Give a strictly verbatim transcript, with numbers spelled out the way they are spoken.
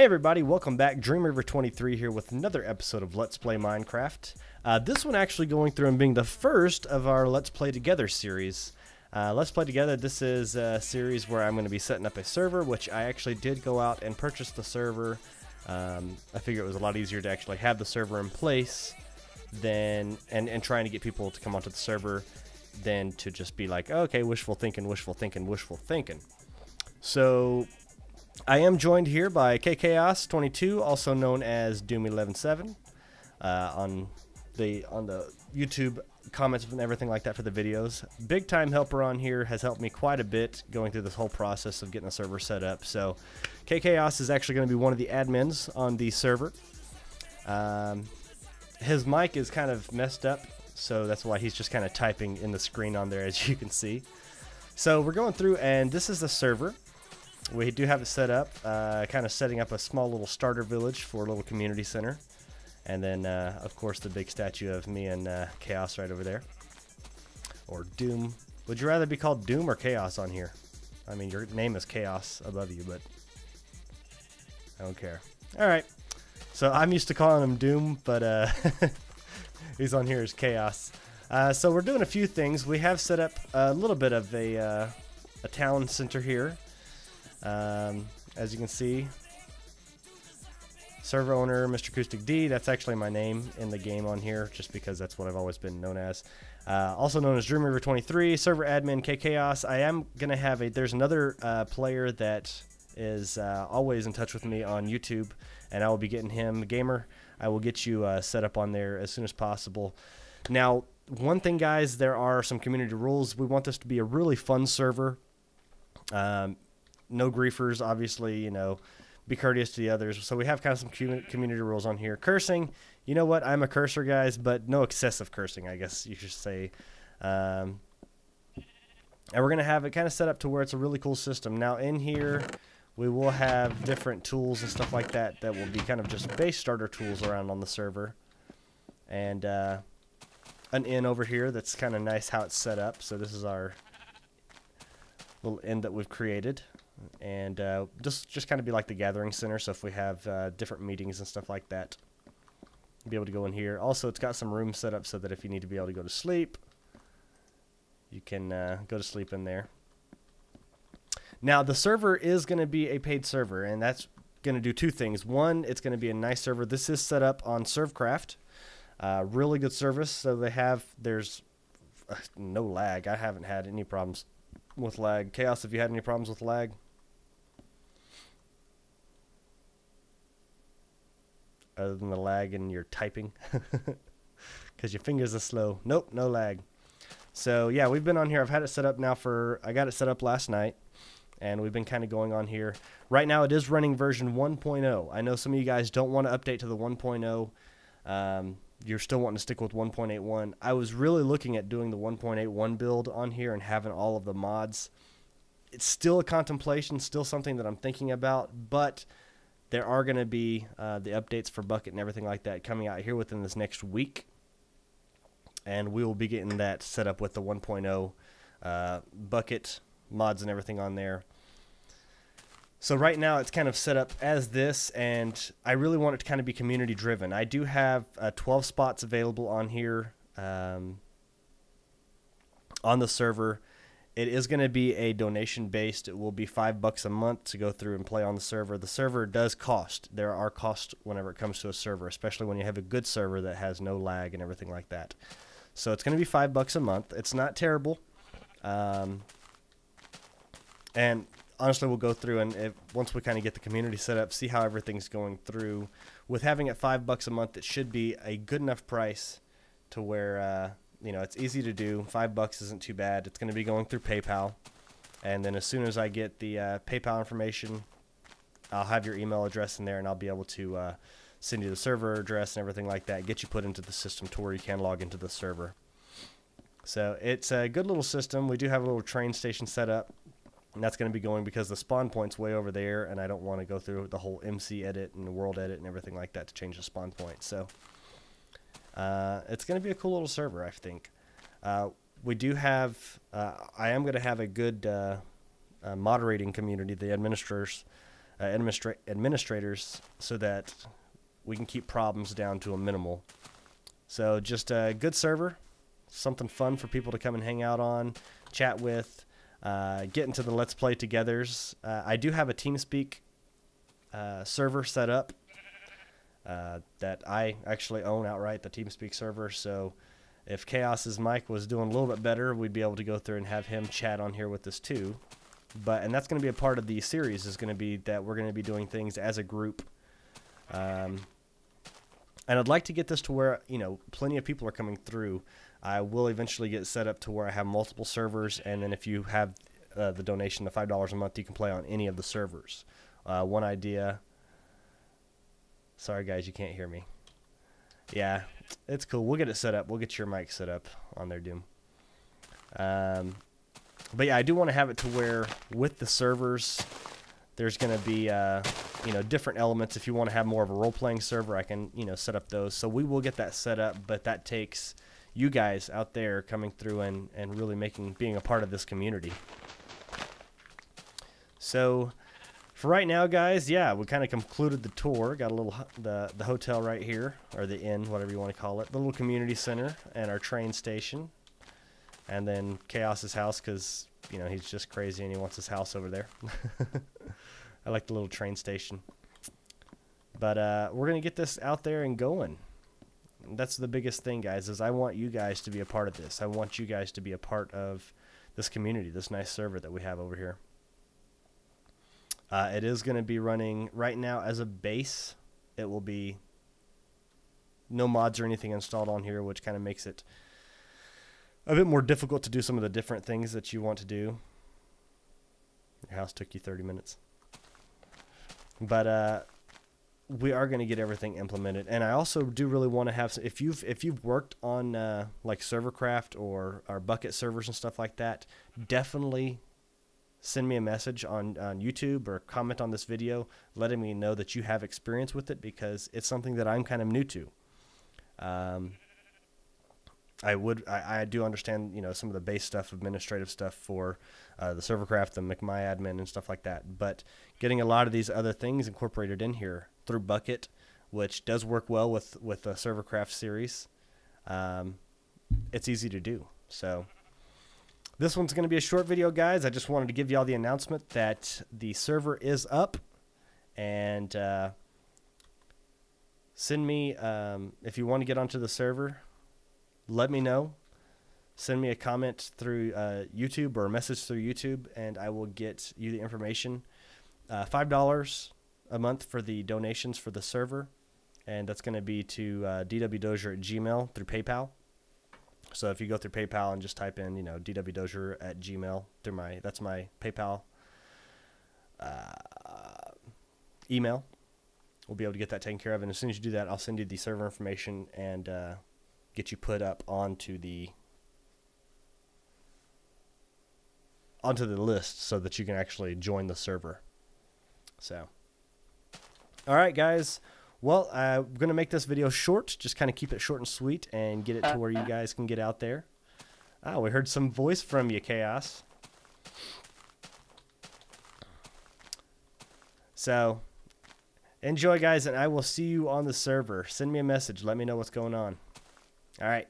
Hey everybody, welcome back. Dreamreaver twenty-three here with another episode of Let's Play Minecraft. Uh, this one actually going through and being the first of our Let's Play Together series. Uh, Let's Play Together, this is a series where I'm going to be setting up a server, which I actually did go out and purchase the server. Um, I figured it was a lot easier to actually have the server in place than and, and trying to get people to come onto the server than to just be like, oh, okay, wishful thinking, wishful thinking, wishful thinking. So I am joined here by K Chaos twenty-two, also known as Doom one one seven, uh, on the on the YouTube comments and everything like that for the videos. Big time helper on here, has helped me quite a bit going through this whole process of getting the server set up. So KChaos is actually going to be one of the admins on the server. Um, his mic is kind of messed up, so that's why he's just kind of typing in the screen on there, as you can see. So we're going through, and this is the server. We do have it set up, uh, kind of setting up a small little starter village for a little community center. And then, uh, of course, the big statue of me and uh, Chaos right over there. Or Doom. Would you rather be called Doom or Chaos on here? I mean, your name is Chaos above you, but I don't care. All right. So I'm used to calling him Doom, but uh, he's on here as Chaos. Uh, so we're doing a few things. We have set up a little bit of a, uh, a town center here. Um, as you can see, server owner Mister Acoustic D, that's actually my name in the game on here, just because that's what I've always been known as. Uh, also known as Dreamreaver twenty-three, server admin KChaos. I am gonna have a there's another uh, player that is uh, always in touch with me on YouTube, and I will be getting him gamer. I will get you uh, set up on there as soon as possible. Now, one thing, guys, there are some community rules. We want this to be a really fun server. Um, No griefers, obviously, you know, be courteous to the others. So we have kind of some community rules on here. Cursing, you know what? I'm a cursor, guys, but no excessive cursing, I guess you should say. Um, and we're going to have it kind of set up to where it's a really cool system. Now, in here, we will have different tools and stuff like that that will be kind of just base starter tools around on the server. And uh, an inn over here that's kind of nice how it's set up. So this is our little inn that we've created. And uh, just just kind of be like the gathering center. So if we have uh, different meetings and stuff like that, be able to go in here. Also, it's got some rooms set up so that if you need to be able to go to sleep, you can uh, go to sleep in there. Now, the server is going to be a paid server, and that's going to do two things. One, it's going to be a nice server. This is set up on ServerCraft. Uh, really good service. So they have, there's uh, no lag. I haven't had any problems with lag. Chaos, have you had any problems with lag? Other than the lag in your typing, because your fingers are slow. Nope, no lag. So yeah, we've been on here. I've had it set up now for, I got it set up last night, and we've been kind of going on here. Right now it is running version one point oh. I know some of you guys don't want to update to the one point oh. Um, you're still wanting to stick with one point eight one. I was really looking at doing the one point eight one build on here and having all of the mods. It's still a contemplation, still something that I'm thinking about, but there are going to be uh, the updates for Bucket and everything like that coming out here within this next week. And we will be getting that set up with the one point oh uh, Bucket mods and everything on there. So right now it's kind of set up as this, and I really want it to kind of be community driven. I do have uh, twelve spots available on here um, on the server. It is going to be a donation based. It will be five bucks a month to go through and play on the server. The server does cost. There are costs whenever it comes to a server, especially when you have a good server that has no lag and everything like that. So it's going to be five bucks a month. It's not terrible. Um, and honestly, we'll go through and if, once we kind of get the community set up, see how everything's going through. With having it five bucks a month, it should be a good enough price to where, uh, you know, it's easy to do. Five bucks isn't too bad. It's going to be going through PayPal, and then as soon as I get the uh, PayPal information, I'll have your email address in there, and I'll be able to uh, send you the server address and everything like that, get you put into the system to where you can log into the server. So it's a good little system. We do have a little train station set up, and that's going to be going because the spawn point's way over there, and I don't want to go through the whole M C edit and the world edit and everything like that to change the spawn point. So Uh, it's going to be a cool little server, I think. Uh, we do have, uh, I am going to have a good uh, uh, moderating community, the administrators. uh, administra administrators so that we can keep problems down to a minimal. So just a good server, something fun for people to come and hang out on, chat with, uh, get into the Let's Play togethers. Uh, I do have a TeamSpeak uh, server set up uh, that I actually own outright, the TeamSpeak server. So if Chaos's mic was doing a little bit better, we'd be able to go through and have him chat on here with us too. But and that's going to be a part of the series, is going to be that we're going to be doing things as a group. Um, and I'd like to get this to where, you know, plenty of people are coming through. I will eventually get set up to where I have multiple servers, and then if you have uh, the donation of five dollars a month, you can play on any of the servers. Uh, one idea. Sorry, guys, you can't hear me. Yeah, it's cool. We'll get it set up. We'll get your mic set up on there, Doom. Um, but, yeah, I do want to have it to where with the servers, there's going to be, uh, you know, different elements. If you want to have more of a role-playing server, I can, you know, set up those. So we will get that set up, but that takes you guys out there coming through and, and really making being a part of this community. So for right now, guys, yeah, we kind of concluded the tour. Got a little the the hotel right here, or the inn, whatever you want to call it, the little community center and our train station, and then Chaos's house, because you know he's just crazy and he wants his house over there. I like the little train station. But uh, we're gonna get this out there and going. That's the biggest thing, guys, is I want you guys to be a part of this. I want you guys to be a part of this community, this nice server that we have over here. Uh, it is going to be running right now as a base. It will be no mods or anything installed on here, which kind of makes it a bit more difficult to do some of the different things that you want to do. Your house took you thirty minutes. But, uh... we are going to get everything implemented, and I also do really want to have. If you've if you've worked on uh, like ServerCraft or our Bucket servers and stuff like that, definitely send me a message on on YouTube or comment on this video, letting me know that you have experience with it, because it's something that I'm kind of new to. Um, I would I, I do understand, you know, some of the base stuff, administrative stuff for uh, the ServerCraft, the McMyAdmin, and stuff like that. But getting a lot of these other things incorporated in here through Bucket, which does work well with with the ServerCraft series, um, it's easy to do. So this one's going to be a short video, guys. I just wanted to give you all the announcement that the server is up, and uh, send me um, if you want to get onto the server. Let me know. Send me a comment through uh, YouTube or a message through YouTube, and I will get you the information. Uh, five dollars a month for the donations for the server, and that's going to be to uh, DWDozier at Gmail through PayPal. So if you go through PayPal and just type in, you know, DWDozier at Gmail through my that's my PayPal uh, email. We'll be able to get that taken care of, and as soon as you do that, I'll send you the server information and Uh, get you put up onto the onto the list so that you can actually join the server. So all right, guys, well, I'm gonna make this video short, just kind of keep it short and sweet and get it to where you guys can get out there. Ah, we heard some voice from you, Chaos. So enjoy, guys, and I will see you on the server. Send me a message, let me know what's going on. All right.